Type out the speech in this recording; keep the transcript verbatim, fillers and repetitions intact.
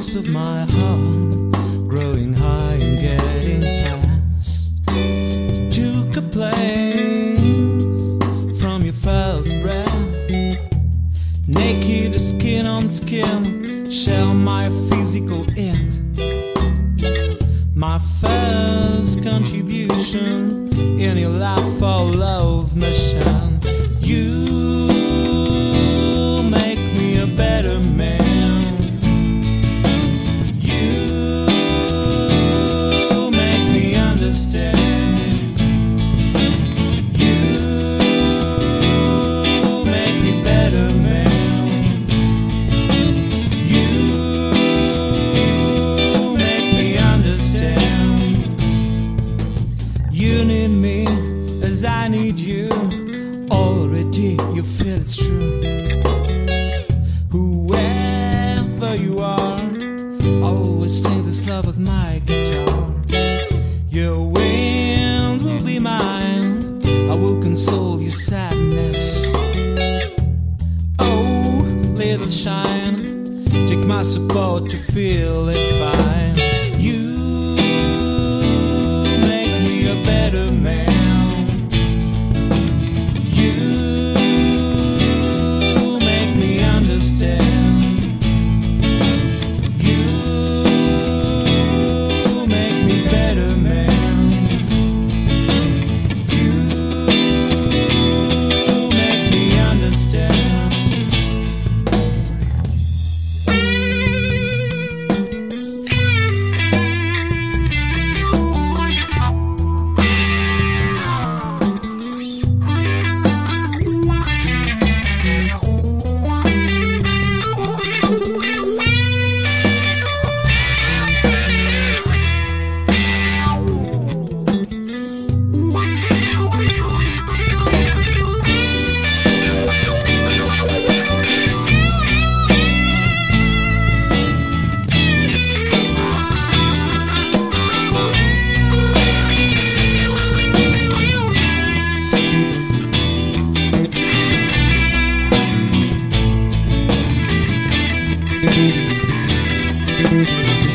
pulse of my heart, growing high and getting fast. You took a place from your first breath. Naked, skin on skin, shell my physical it. My first contribution in your life for love mission. You I need you, already you feel it's true. Whoever you are, I always take this love with my guitar. Your wings will be mine, I will console your sadness. Oh, little shine, take my support to feel it fine. You make me a better man. We'll be right back.